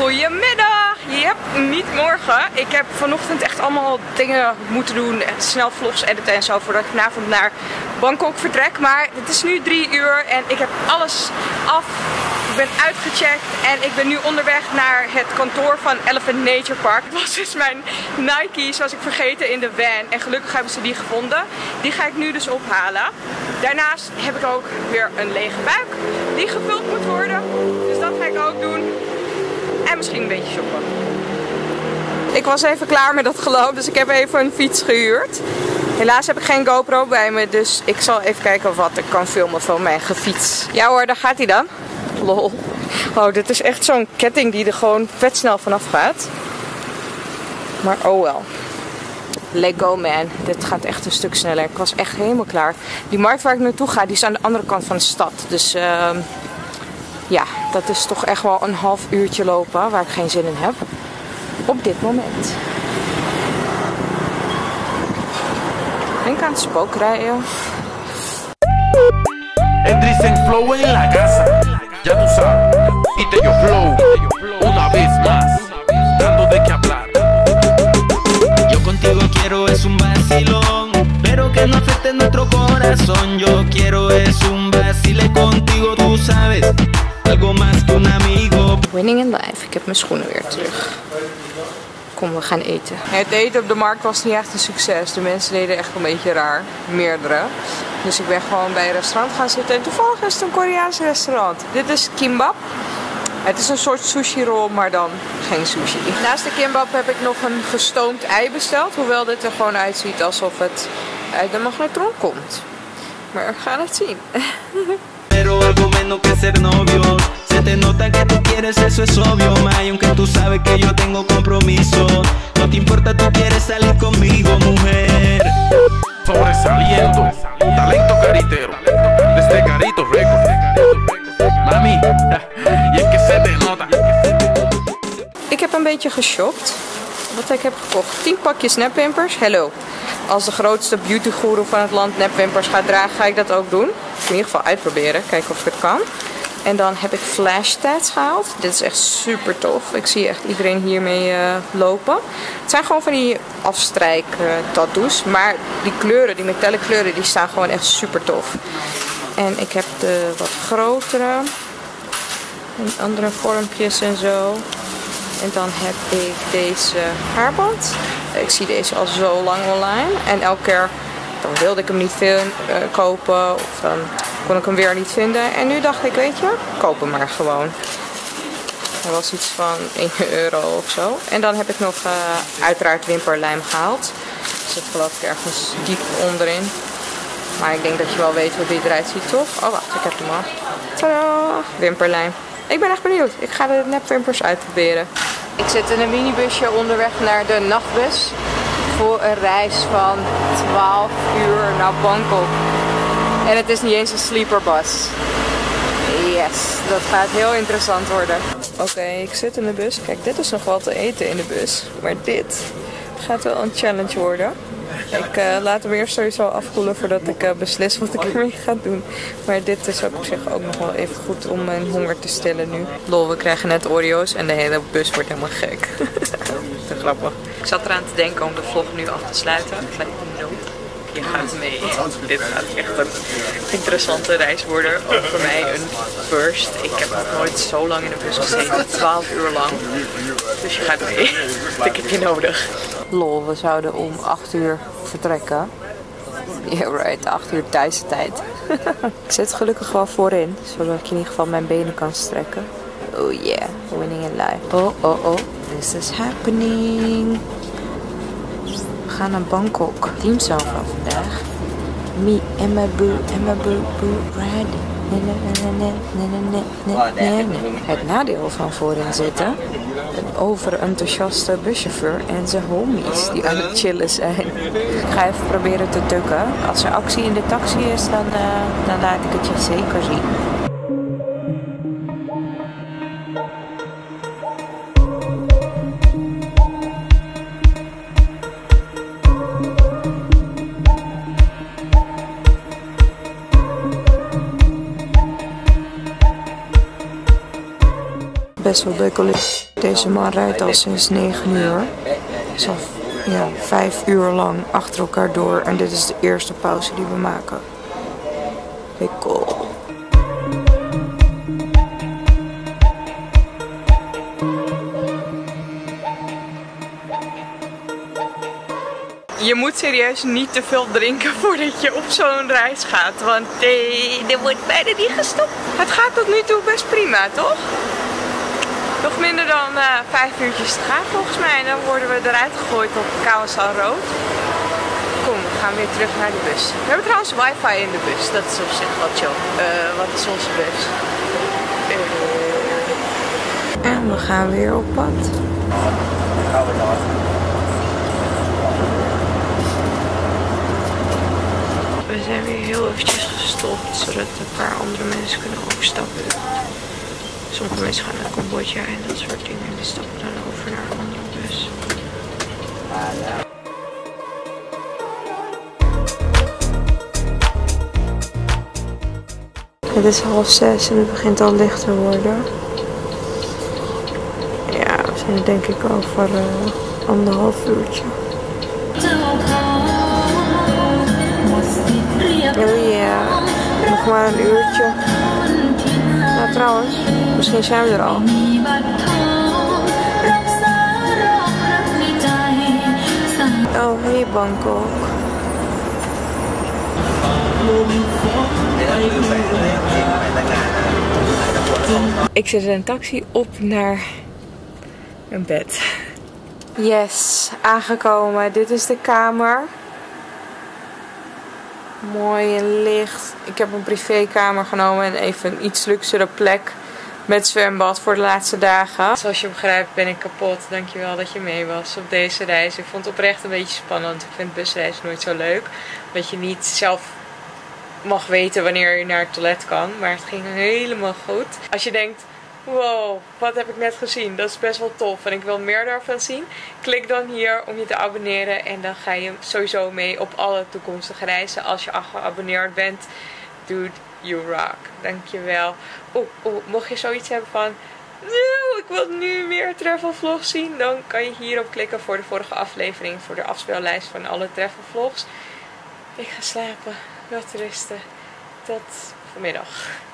Goedemiddag! Yep, niet morgen. Ik heb vanochtend echt allemaal dingen moeten doen. Snel vlogs editen en zo voordat ik vanavond naar Bangkok vertrek. Maar het is nu 3 uur en ik heb alles af. Ik ben uitgecheckt en ik ben nu onderweg naar het kantoor van Elephant Nature Park. Het was dus mijn Nike's, was ik vergeten in de van. En gelukkig hebben ze die gevonden. Die ga ik nu dus ophalen. Daarnaast heb ik ook weer een lege buik die gevuld moet worden. Dus dat ga ik ook doen. En misschien een beetje shoppen. Ik was even klaar met dat geloop, dus ik heb even een fiets gehuurd. Helaas heb ik geen GoPro bij me, dus ik zal even kijken wat ik kan filmen van mijn gefiets. Ja hoor, daar gaat hij dan. Lol. Oh, dit is echt zo'n ketting die er gewoon vet snel vanaf gaat. Maar oh wel. Let go man. Dit gaat echt een stuk sneller. Ik was echt helemaal klaar. Die markt waar ik naartoe ga, die is aan de andere kant van de stad. Dus ja, dat is toch echt wel een half uurtje lopen waar ik geen zin in heb. Op dit moment. Denk aan het spookrijden. En drie cent flow in la casa. Ya tú sabes, y te yo flow, una vez más, dando de qué hablar. Yo contigo quiero es un vacilón, pero que no afecte nuestro corazón. Yo quiero es un vacile contigo, tú sabes, algo más que un amigo. Winning in life, ik heb mijn schoenen weer terug. Kom, we gaan eten. Het eten op de markt was niet echt een succes. De mensen deden echt een beetje raar. Meerdere. Dus ik ben gewoon bij een restaurant gaan zitten. En toevallig is het een Koreaans restaurant. Dit is kimbap. Het is een soort sushi roll, maar dan geen sushi. Naast de kimbap heb ik nog een gestoomd ei besteld. Hoewel dit er gewoon uitziet alsof het uit de magnetron komt. Maar we gaan het zien. Pero algo menos que ser novio. Se te nota que tú quieres, eso es obvio, May. Aunque tú sabes que yo tengo compromiso. No te importa, tú quieres salir conmigo, mujer. Sobresaliendo, talento caritero. Desde Carito Record. Mami, y es que se te nota. Ik heb een beetje geshopt. Wat ik heb gekocht. 10 pakjes nepwimpers. Hello. Als de grootste beautygoeroe van het land nepwimpers gaat dragen, ga ik dat ook doen. In ieder geval uitproberen, kijken of het kan. En dan heb ik flash tats gehaald. Dit is echt super tof. Ik zie echt iedereen hiermee lopen. Het zijn gewoon van die afstrijk tattoos. Maar die kleuren, die metallic kleuren, die staan gewoon echt super tof. En ik heb de wat grotere. En andere vormpjes en zo. En dan heb ik deze haarband. Ik zie deze al zo lang online. En elke keer dan wilde ik hem niet kopen. Of dan kon ik hem weer niet vinden. En nu dacht ik, weet je, koop hem maar gewoon. Er was iets van €1 of zo. En dan heb ik nog uiteraard wimperlijm gehaald. Dus dat geloof ik ergens diep onderin. Maar ik denk dat je wel weet hoe dit eruit ziet, toch? Oh, wacht, ik heb hem al. Tadaa! Wimperlijm. Ik ben echt benieuwd. Ik ga de nepwimpers uitproberen. Ik zit in een minibusje onderweg naar de nachtbus. Voor een reis van 12 uur naar Bangkok. En het is niet eens een sleeperbus. Yes, dat gaat heel interessant worden. Oké, ik zit in de bus. Kijk, dit is nog wat te eten in de bus. Maar dit gaat wel een challenge worden. Ik laat hem eerst sowieso afkoelen voordat ik beslis wat ik ermee ga doen. Maar dit is op zich ook nog wel even goed om mijn honger te stillen nu. Lol, we krijgen net Oreo's en de hele bus wordt helemaal gek. Te grappig. Ik zat eraan te denken om de vlog nu af te sluiten. Je gaat mee. Dit gaat echt een interessante reis worden. Ook voor mij een burst. Ik heb nog nooit zo lang in de bus gezeten. 12 uur lang. Dus je gaat mee. Dat heb je nodig. Lol, we zouden om 8 uur vertrekken. Yeah right, 8 uur Thaise tijd. Ik zit gelukkig wel voorin. Zodat ik in ieder geval mijn benen kan strekken. Oh yeah, winning in life. Oh oh oh, this is happening. We gaan naar Bangkok. Team zelf van vandaag. Me en mijn boo, ready. Het nadeel van voorin zitten. Een overenthousiaste buschauffeur en zijn homies die aan het chillen zijn. Ik ga even proberen te tukken. Als er actie in de taxi is, dan laat ik het je zeker zien. Best wel leuk. Deze man rijdt al sinds 9 uur. Dus al 5 uur lang achter elkaar door. En dit is de eerste pauze die we maken. Lekker. Je moet serieus niet te veel drinken voordat je op zo'n reis gaat. Want er wordt bijna niet gestopt. Het gaat tot nu toe best prima, toch? Nog minder dan 5 uurtjes te gaan volgens mij. En dan worden we eruit gegooid op Kaosan Road. Kom, we gaan weer terug naar de bus. We hebben trouwens wifi in de bus. Dat is op zich wel chill. Wat is onze bus? En we gaan weer op pad. We zijn weer heel eventjes gestopt, zodat een paar andere mensen kunnen opstappen. Sommige mensen gaan naar Cambodja en dat soort dingen en die stappen dan over naar een andere bus. Het is 5:30 en het begint al licht te worden. Ja, we zijn er denk ik over 1,5 uurtje. Oh ja, nog maar een uurtje. Nou trouwens, misschien zijn we er al. Oh, hey Bangkok. Ik zit in een taxi op naar een bed. Yes, aangekomen. Dit is de kamer. Mooi en licht. Ik heb een privékamer genomen en even een iets luxere plek met zwembad voor de laatste dagen. Zoals je begrijpt ben ik kapot. Dankjewel dat je mee was op deze reis. Ik vond het oprecht een beetje spannend. Ik vind busreizen nooit zo leuk. Dat je niet zelf mag weten wanneer je naar het toilet kan. Maar het ging helemaal goed. Als je denkt, wow, wat heb ik net gezien? Dat is best wel tof en ik wil meer daarvan zien. Klik dan hier om je te abonneren en dan ga je sowieso mee op alle toekomstige reizen. Als je al geabonneerd bent, dude, you rock. Dankjewel. Mocht je zoiets hebben van, ik wil nu meer travel vlogs zien, dan kan je hierop klikken voor de vorige aflevering, voor de afspeellijst van alle travel vlogs. Ik ga slapen, wel rusten. Tot vanmiddag.